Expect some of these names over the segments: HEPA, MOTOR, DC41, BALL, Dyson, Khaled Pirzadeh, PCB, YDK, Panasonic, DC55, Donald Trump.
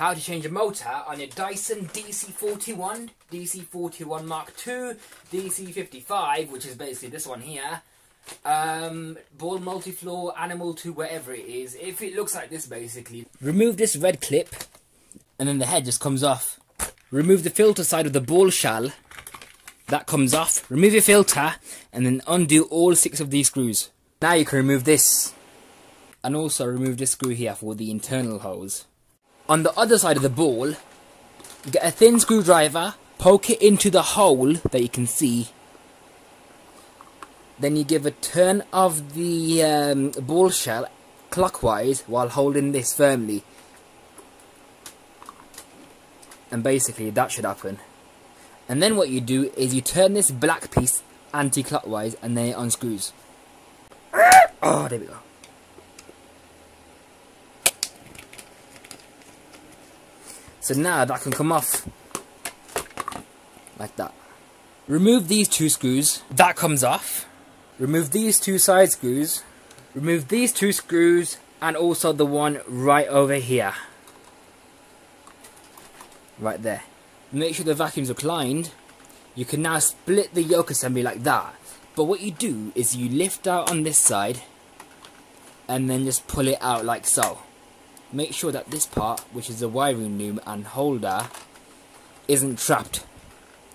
How to change a motor on your Dyson DC41, DC41 Mark II, DC55, which is basically this one here, BALL multi-floor, animal to wherever it is. If it looks like this, basically, remove this red clip, and then the head just comes off. Remove the filter side of the ball shell, that comes off. Remove your filter, and then undo all 6 of these screws. Now you can remove this, and also remove this screw here for the internal hose. On the other side of the ball, get a thin screwdriver, poke it into the hole that you can see. Then you give a turn of the ball shell clockwise while holding this firmly. And basically that should happen. And then what you do is you turn this black piece anti-clockwise and then it unscrews. Oh, there we go. So now that can come off, like that. Remove these 2 screws, that comes off. Remove these 2 side screws, remove these 2 screws, and also the one right over here. Right there. Make sure the vacuum's reclined. You can now split the yoke assembly like that. But what you do is you lift out on this side, and then just pull it out like so. Make sure that this part, which is the wiring loom and holder, isn't trapped.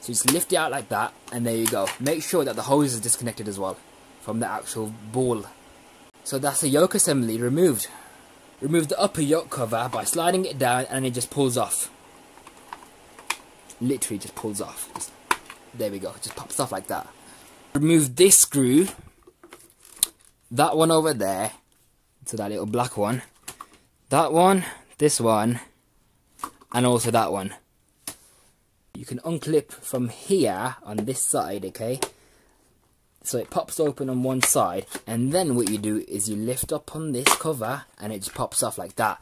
So just lift it out like that, and there you go. Make sure that the hose is disconnected as well from the actual ball. So that's the yoke assembly removed. Remove the upper yoke cover by sliding it down, and it just pulls off. Literally just pulls off. Just, there we go, it just pops off like that. Remove this screw, that one over there, so that little black one. That one, this one, and also that one. You can unclip from here on this side, okay? So it pops open on one side, and then what you do is you lift up on this cover, and it just pops off like that,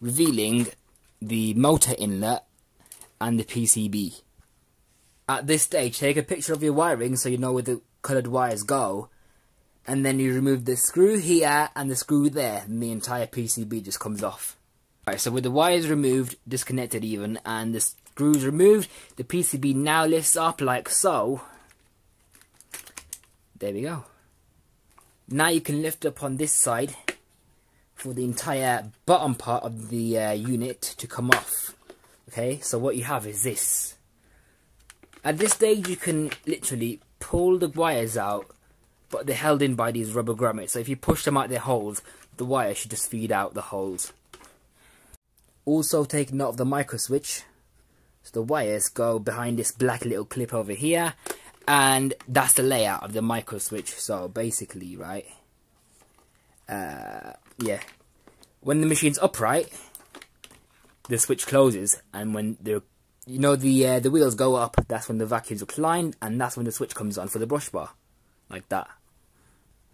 revealing the motor inlet and the PCB. At this stage, take a picture of your wiring so you know where the coloured wires go. And then you remove the screw here and the screw there, and the entire PCB just comes off. Alright, so with the wires removed, disconnected even, and the screws removed, the PCB now lifts up like so. There we go. Now you can lift up on this side for the entire bottom part of the unit to come off. Okay, so what you have is this. At this stage you can literally pull the wires out, but they're held in by these rubber grommets, so if you push them out their holes, the wire should just feed out the holes. Also take note of the micro switch, so the wires go behind this black little clip over here, and that's the layout of the micro switch. So basically, right, yeah, when the machine's upright, the switch closes, and when the, you know, the wheels go up, that's when the vacuum's reclined, and that's when the switch comes on for the brush bar. Like that.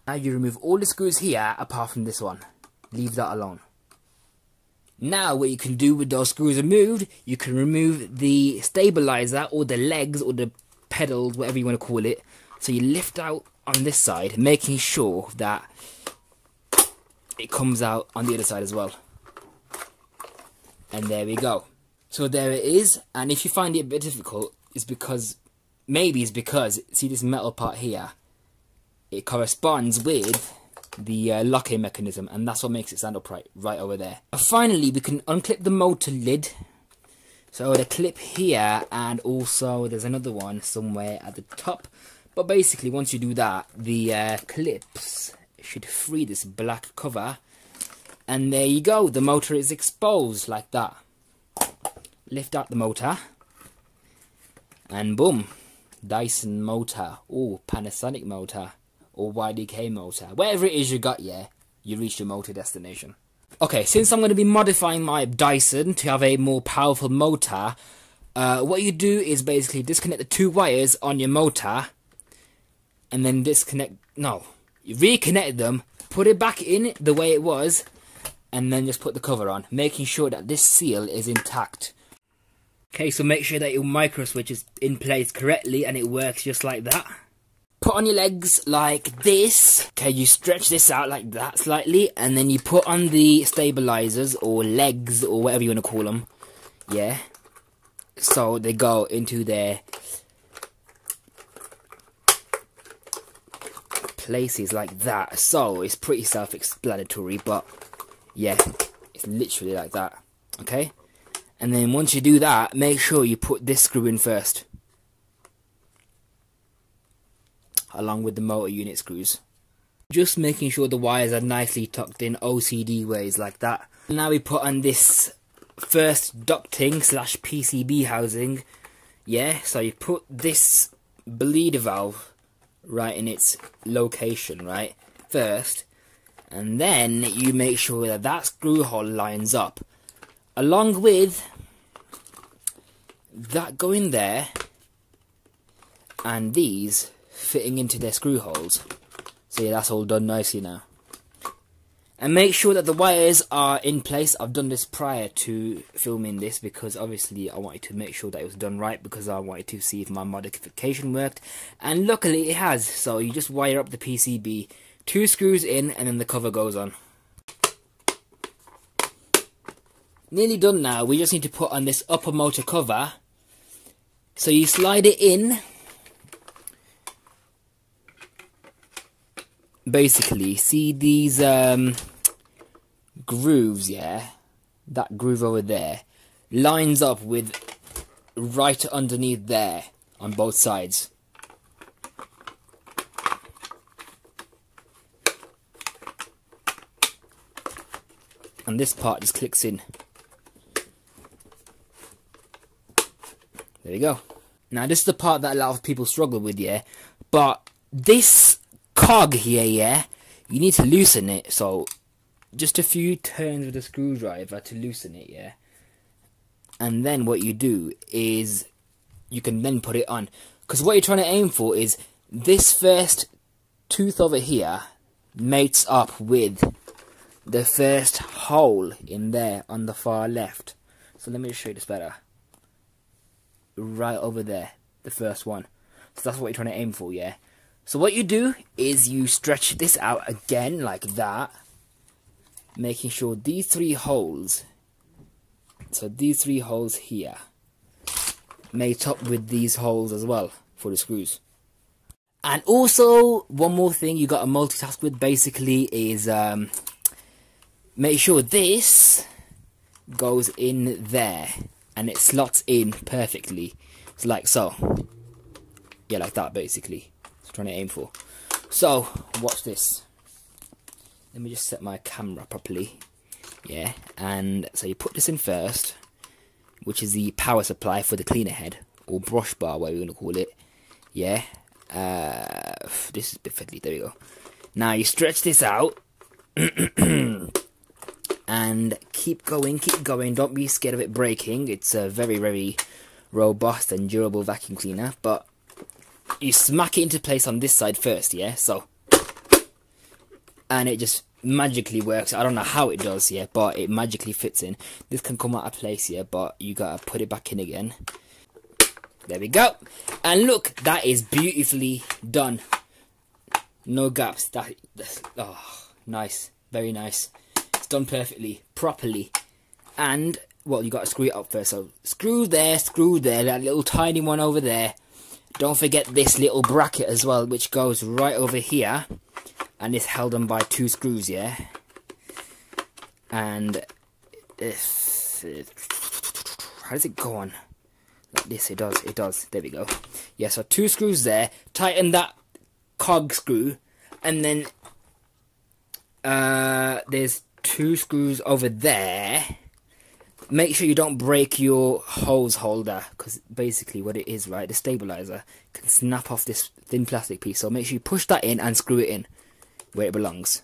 Now you remove all the screws here apart from this one. Leave that alone. Now what you can do with those screws removed, you can remove the stabilizer or the legs or the pedals, whatever you want to call it. So you lift out on this side, making sure that it comes out on the other side as well. And there we go. So there it is, and if you find it a bit difficult, it's because, maybe it's because, see this metal part here? It corresponds with the locking mechanism, and that's what makes it stand upright, right over there. Finally, we can unclip the motor lid. So the clip here, and also there's another one somewhere at the top. But basically, once you do that, the clips should free this black cover. And there you go, the motor is exposed like that. Lift out the motor, and boom. Dyson motor, or Panasonic motor, or YDK motor, whatever it is you got, yeah, you reach your motor destination. Okay, since I'm going to be modifying my Dyson to have a more powerful motor, what you do is basically disconnect the 2 wires on your motor, and then disconnect, no, you reconnect them, put it back in the way it was, and then just put the cover on, making sure that this seal is intact. Okay, so make sure that your micro switch is in place correctly, and it works just like that. Put on your legs like this. Okay, you stretch this out like that slightly, and then you put on the stabilizers or legs or whatever you want to call them. yeah, so they go into their places like that. So it's pretty self-explanatory, but yeah, it's literally like that. Okay, and then once you do that, make sure you put this screw in first, along with the motor unit screws. Just making sure the wires are nicely tucked in OCD ways like that. Now we put on this first ducting slash PCB housing. Yeah, so you put this bleeder valve right in its location, right, first, and then you make sure that that screw hole lines up, along with that going there, and these fitting into their screw holes. So yeah, that's all done nicely now. And make sure that the wires are in place. I've done this prior to filming this because obviously I wanted to make sure that it was done right, because I wanted to see if my modification worked, and luckily it has. So you just wire up the PCB, 2 screws in, and then the cover goes on. Nearly done now. We just need to put on this upper motor cover. So you slide it in, basically. See these grooves, yeah, that groove over there lines up with right underneath there on both sides. And this part just clicks in. There you go. Now this is the part that a lot of people struggle with, yeah, but this cog here, yeah, you need to loosen it. So just a few turns with a screwdriver to loosen it, yeah, and then what you do is you can then put it on, because what you're trying to aim for is this first tooth over here mates up with the first hole in there on the far left. So let me just show you this better. Right over there, the first one. So that's what you're trying to aim for, yeah. So what you do is you stretch this out again like that, making sure these 3 holes, so these 3 holes here, mate up with these holes as well for the screws. And also, one more thing you got to multitask with basically is make sure this goes in there and it slots in perfectly. It's like so. Yeah, like that basically. Trying to aim for. So watch this. Let me just set my camera properly, yeah. And so you put this in first, which is the power supply for the cleaner head, or brush bar, whatever you're gonna call it, yeah. This is a bit fiddly. There we go. Now you stretch this out and keep going, keep going. Don't be scared of it breaking. It's a very, very robust and durable vacuum cleaner. But you smack it into place on this side first, yeah, so, and it just magically works. I don't know how it does, yeah, but it magically fits in. This can come out of place, yeah, but you gotta put it back in again. There we go, and look, that is beautifully done. No gaps. That's oh, nice, very nice. It's done perfectly, properly. And well, you gotta screw it up first, so screw there, that little tiny one over there. Don't forget this little bracket as well, which goes right over here, and it's held on by 2 screws, yeah. And how does it go on? Like this, it does, there we go. Yeah, so 2 screws there, tighten that cog screw, and then there's 2 screws over there. Make sure you don't break your hose holder, because basically what it is, right, the stabilizer can snap off this thin plastic piece. So make sure you push that in and screw it in where it belongs.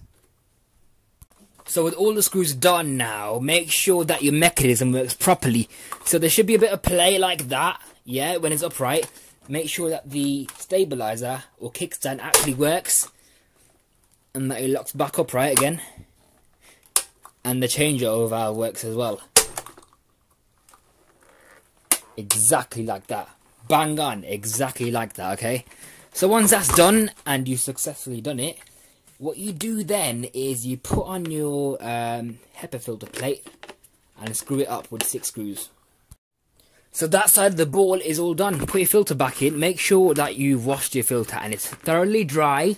So with all the screws done now, make sure that your mechanism works properly. So there should be a bit of play like that, yeah, when it's upright. Make sure that the stabilizer or kickstand actually works, and that it locks back upright again, and the changeover valve works as well. Exactly like that. Bang on. Exactly like that, okay? So once that's done, and you've successfully done it, what you do then is you put on your HEPA filter plate and screw it up with 6 screws. So that side of the ball is all done. Put your filter back in. Make sure that you've washed your filter and it's thoroughly dry,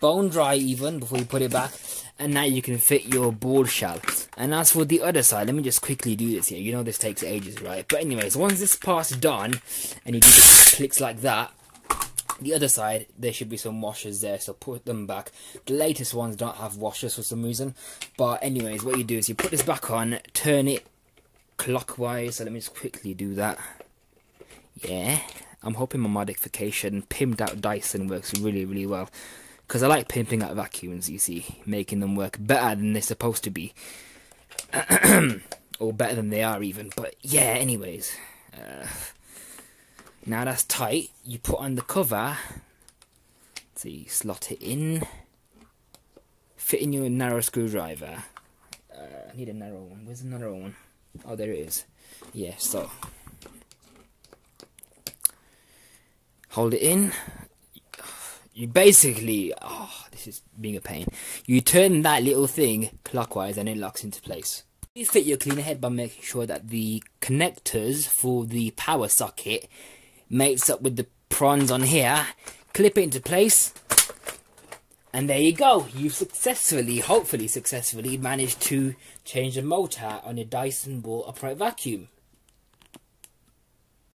bone dry even, before you put it back. And now you can fit your ball shell. And as for the other side, let me just quickly do this here. You know this takes ages, right? But anyways, once this part's done, and you do clicks like that, the other side, there should be some washers there, so put them back. The latest ones don't have washers for some reason. But anyways, what you do is you put this back on, turn it clockwise. So let me just quickly do that. Yeah, I'm hoping my modification, pimped out Dyson, works really, really well. Because I like pimping out vacuums, you see, making them work better than they're supposed to be. Or better than they are even. But yeah, anyways. Now that's tight, you put on the cover. So you slot it in. Fit in your narrow screwdriver. I need a narrow one. Where's the narrow one? Oh, there it is. Yeah, so. Hold it in. You basically, oh, this is being a pain. You turn that little thing clockwise and it locks into place. You fit your cleaner head by making sure that the connectors for the power socket mates up with the prongs on here. Clip it into place. And there you go. You've successfully, hopefully successfully, managed to change the motor on your Dyson ball upright vacuum.